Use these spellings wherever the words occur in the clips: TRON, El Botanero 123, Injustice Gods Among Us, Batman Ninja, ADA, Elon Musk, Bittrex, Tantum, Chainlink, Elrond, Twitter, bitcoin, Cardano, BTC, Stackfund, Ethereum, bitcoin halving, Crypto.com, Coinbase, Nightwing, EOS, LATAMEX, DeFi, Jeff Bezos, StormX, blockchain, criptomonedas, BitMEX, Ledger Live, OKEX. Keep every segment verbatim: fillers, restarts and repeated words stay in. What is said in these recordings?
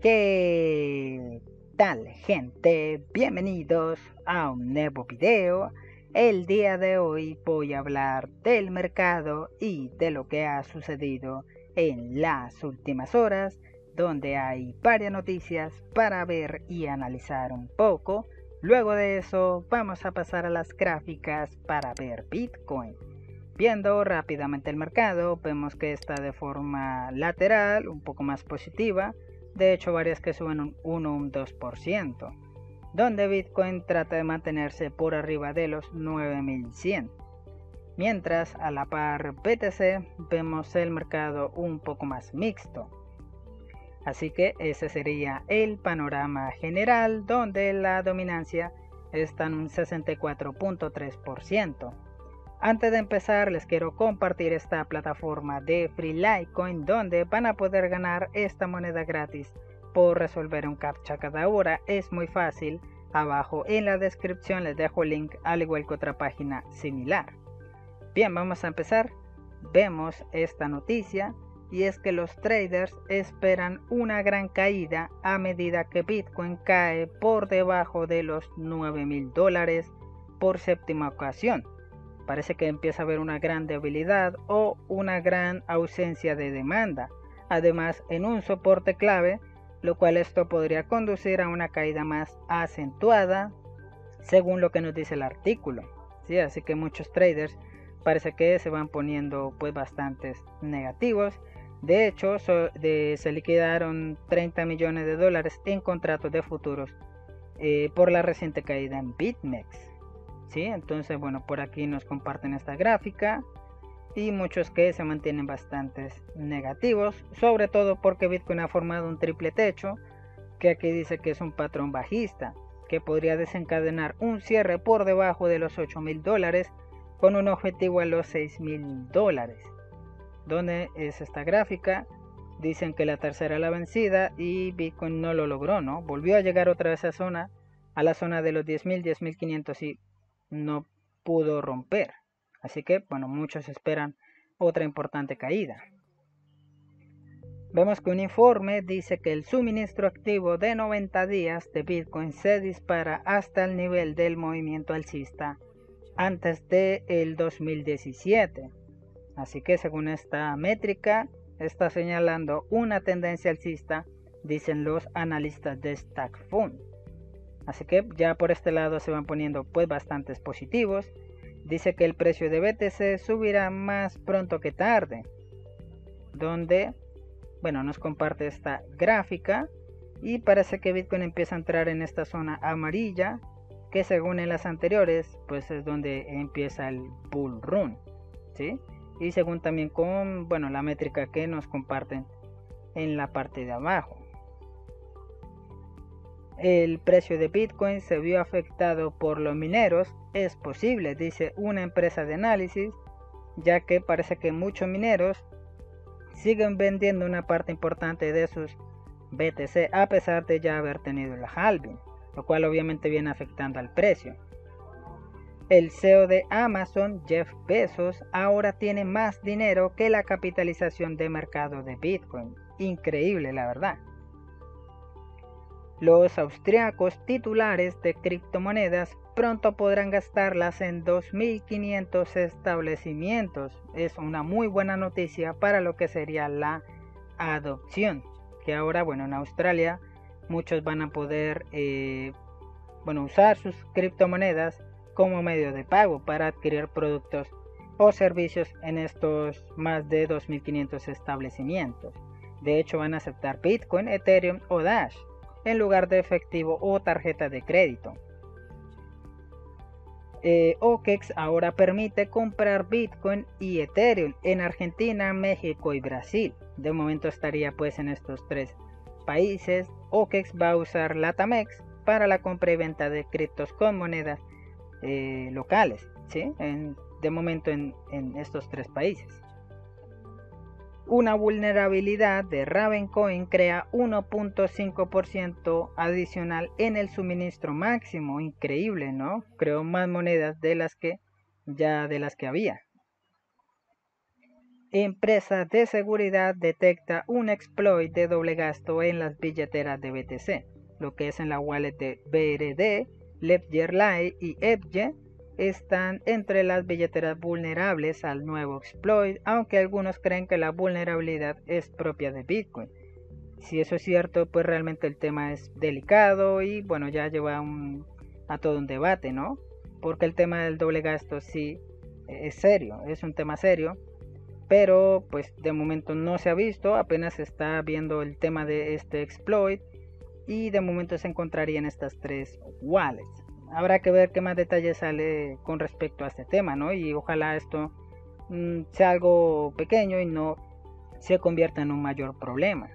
¿Qué tal, gente? Bienvenidos a un nuevo video. El día de hoy voy a hablar del mercado y de lo que ha sucedido en las últimas horas, donde hay varias noticias para ver y analizar un poco. Luego de eso vamos a pasar a las gráficas para ver Bitcoin. Viendo rápidamente el mercado, vemos que está de forma lateral, un poco más positiva. De hecho, varias que suben un uno, un dos por ciento, donde Bitcoin trata de mantenerse por arriba de los nueve mil cien. Mientras, a la par B T C, vemos el mercado un poco más mixto. Así que ese sería el panorama general, donde la dominancia está en un sesenta y cuatro punto tres por ciento. Antes de empezar, les quiero compartir esta plataforma de FreeLitecoin, donde van a poder ganar esta moneda gratis por resolver un captcha cada hora. Es muy fácil. Abajo en la descripción les dejo el link, al igual que otra página similar. Bien, vamos a empezar. Vemos esta noticia, y es que los traders esperan una gran caída a medida que Bitcoin cae por debajo de los nueve mil dólares por séptima ocasión. Parece que empieza a haber una gran debilidad o una gran ausencia de demanda, además en un soporte clave, lo cual esto podría conducir a una caída más acentuada, según lo que nos dice el artículo, ¿sí? Así que muchos traders parece que se van poniendo pues bastantes negativos. De hecho, so, de, se liquidaron treinta millones de dólares en contratos de futuros eh, por la reciente caída en BitMEX. Sí, entonces, bueno, por aquí nos comparten esta gráfica y muchos que se mantienen bastantes negativos, sobre todo porque Bitcoin ha formado un triple techo, que aquí dice que es un patrón bajista, que podría desencadenar un cierre por debajo de los ocho mil dólares con un objetivo a los seis mil dólares. ¿Dónde es esta gráfica? Dicen que la tercera es la vencida y Bitcoin no lo logró, ¿no? Volvió a llegar otra vez a, zona, a la zona de los diez mil, diez mil quinientos y no pudo romper. Así que, bueno, muchos esperan otra importante caída. Vemos que un informe dice que el suministro activo de noventa días de Bitcoin se dispara hasta el nivel del movimiento alcista antes del dos mil diecisiete. Así que, según esta métrica, está señalando una tendencia alcista, dicen los analistas de Stackfund. Así que ya por este lado se van poniendo pues bastantes positivos. Dice que el precio de B T C subirá más pronto que tarde, donde, bueno, nos comparte esta gráfica y parece que Bitcoin empieza a entrar en esta zona amarilla, que según en las anteriores pues es donde empieza el bull run, ¿sí? Y según también con, bueno, la métrica que nos comparten en la parte de abajo. El precio de Bitcoin se vio afectado por los mineros, es posible, dice una empresa de análisis, ya que parece que muchos mineros siguen vendiendo una parte importante de sus B T C a pesar de ya haber tenido la halving, lo cual obviamente viene afectando al precio. El C E O de Amazon, Jeff Bezos, ahora tiene más dinero que la capitalización de mercado de Bitcoin. Increíble, la verdad. Los austriacos titulares de criptomonedas pronto podrán gastarlas en dos mil quinientos establecimientos. Es una muy buena noticia para lo que sería la adopción. Que ahora, bueno, en Australia muchos van a poder eh, bueno, usar sus criptomonedas como medio de pago para adquirir productos o servicios en estos más de dos mil quinientos establecimientos. De hecho, van a aceptar Bitcoin, Ethereum o Dash en lugar de efectivo o tarjeta de crédito. Eh, O K E X ahora permite comprar Bitcoin y Ethereum en Argentina, México y Brasil. De momento estaría pues en estos tres países. O K E X va a usar LATAMEX para la compra y venta de criptos con monedas eh, locales, ¿sí? En, de momento en, en estos tres países. una vulnerabilidad de RavenCoin crea uno punto cinco por ciento adicional en el suministro máximo. Increíble, ¿no? Creó más monedas de las que ya de las que había. Empresa de seguridad detecta un exploit de doble gasto en las billeteras de B T C, lo que es en la wallet de B R D, Ledger Live y E I P están entre las billeteras vulnerables al nuevo exploit, aunque algunos creen que la vulnerabilidad es propia de Bitcoin. Si eso es cierto, pues realmente el tema es delicado y bueno, ya lleva un, a todo un debate, ¿no? Porque el tema del doble gasto sí es serio, es un tema serio, pero pues de momento no se ha visto, apenas se está viendo el tema de este exploit y de momento se encontraría en estas tres wallets. Habrá que ver qué más detalles sale con respecto a este tema, ¿no? Y ojalá esto mmm, sea algo pequeño y no se convierta en un mayor problema.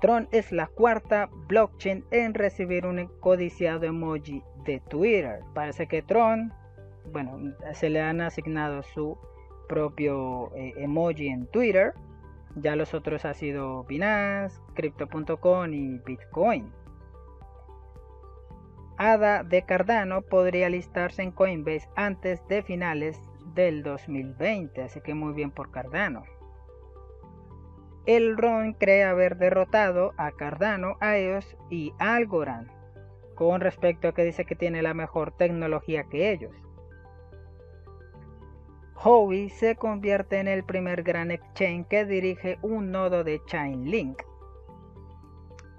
TRON es la cuarta blockchain en recibir un codiciado emoji de Twitter. Parece que TRON, bueno, se le han asignado su propio eh, emoji en Twitter. Ya los otros ha sido Binance, Crypto punto com y Bitcoin. A D A de Cardano podría listarse en Coinbase antes de finales del dos mil veinte, así que muy bien por Cardano. Elrond cree haber derrotado a Cardano, a E O S y Algorand, con respecto a que dice que tiene la mejor tecnología que ellos. Hobi se convierte en el primer gran exchange que dirige un nodo de Chainlink.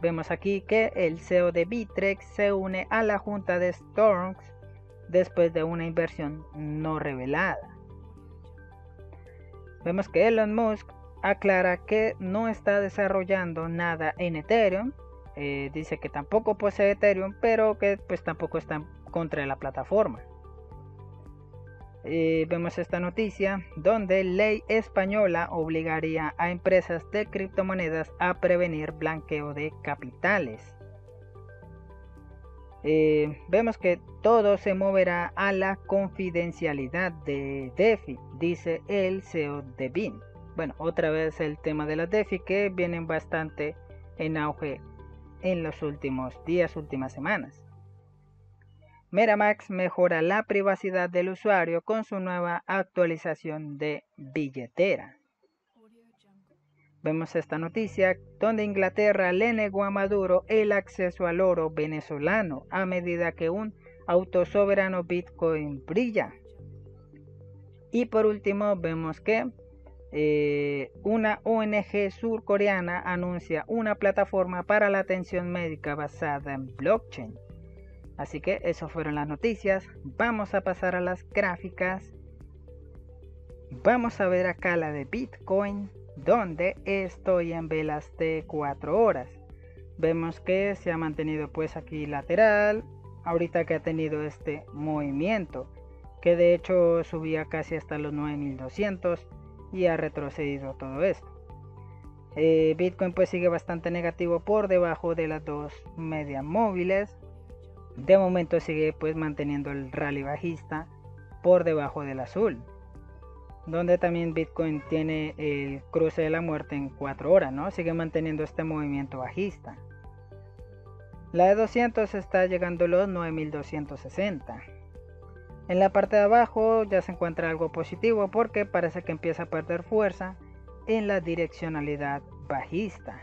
Vemos aquí que el C E O de Bittrex se une a la junta de StormX después de una inversión no revelada. Vemos que Elon Musk aclara que no está desarrollando nada en Ethereum. Eh, dice que tampoco posee Ethereum, pero que pues tampoco está contra la plataforma. Eh, vemos esta noticia donde ley española obligaría a empresas de criptomonedas a prevenir blanqueo de capitales. Eh, vemos que todo se moverá a la confidencialidad de DeFi, dice el C E O de B I N. Bueno, otra vez el tema de las DeFi que vienen bastante en auge en los últimos días, últimas semanas. MetaMask mejora la privacidad del usuario con su nueva actualización de billetera. Vemos esta noticia donde Inglaterra le negó a Maduro el acceso al oro venezolano a medida que un autosoberano Bitcoin brilla. Y por último vemos que eh, una O N G surcoreana anuncia una plataforma para la atención médica basada en blockchain. Así que esas fueron las noticias. Vamos a pasar a las gráficas. Vamos a ver acá la de Bitcoin, donde estoy en velas de cuatro horas. Vemos que se ha mantenido pues aquí lateral, ahorita que ha tenido este movimiento, que de hecho subía casi hasta los nueve mil doscientos y ha retrocedido todo esto. Eh, Bitcoin pues sigue bastante negativo por debajo de las dos medias móviles. De momento sigue pues manteniendo el rally bajista por debajo del azul, donde también Bitcoin tiene el cruce de la muerte en cuatro horas, ¿no? Sigue manteniendo este movimiento bajista. La de doscientos está llegando a los nueve mil doscientos sesenta. En la parte de abajo ya se encuentra algo positivo porque parece que empieza a perder fuerza en la direccionalidad bajista.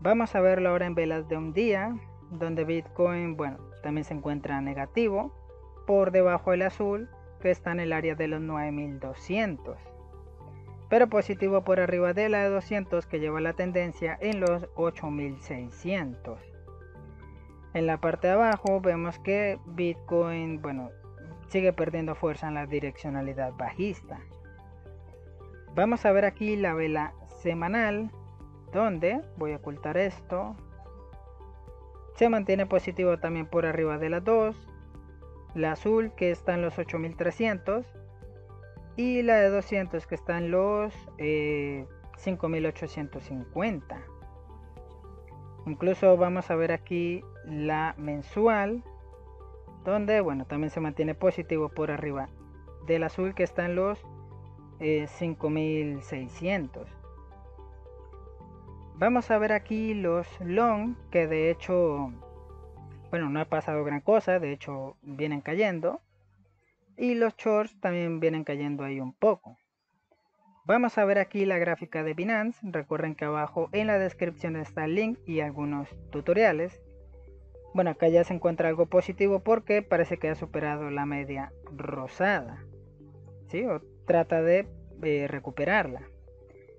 Vamos a verlo ahora en velas de un día, donde Bitcoin, bueno, también se encuentra negativo por debajo del azul, que está en el área de los nueve mil doscientos, pero positivo por arriba de la de doscientos, que lleva la tendencia en los ocho mil seiscientos. En la parte de abajo vemos que Bitcoin, bueno, sigue perdiendo fuerza en la direccionalidad bajista. Vamos a ver aquí la vela semanal, donde voy a ocultar esto. Se mantiene positivo también por arriba de las dos, la azul que está en los ocho mil trescientos y la de doscientos que está en los eh, cinco mil ochocientos cincuenta. Incluso vamos a ver aquí la mensual, donde bueno, también se mantiene positivo por arriba del azul que está en los eh, cinco mil seiscientos. Vamos a ver aquí los long, que de hecho, bueno, no ha pasado gran cosa, de hecho vienen cayendo. Y los shorts también vienen cayendo ahí un poco. Vamos a ver aquí la gráfica de Binance. Recuerden que abajo en la descripción está el link y algunos tutoriales. Bueno, acá ya se encuentra algo positivo porque parece que ha superado la media rosada, ¿sí? O trata de eh, recuperarla.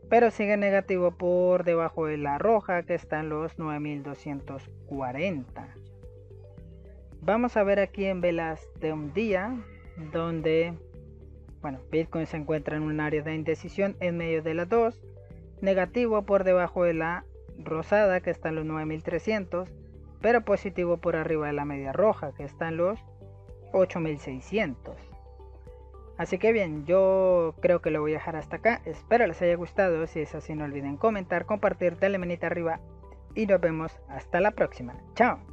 Pero sigue negativo por debajo de la roja, que están los nueve mil doscientos cuarenta. Vamos a ver aquí en velas de un día, donde... bueno, Bitcoin se encuentra en un área de indecisión en medio de las dos, negativo por debajo de la rosada, que están los nueve mil trescientos, pero positivo por arriba de la media roja, que están los ocho mil seiscientos. Así que bien, yo creo que lo voy a dejar hasta acá. Espero les haya gustado. Si es así, no olviden comentar, compartir, darle manita arriba y nos vemos hasta la próxima. Chao.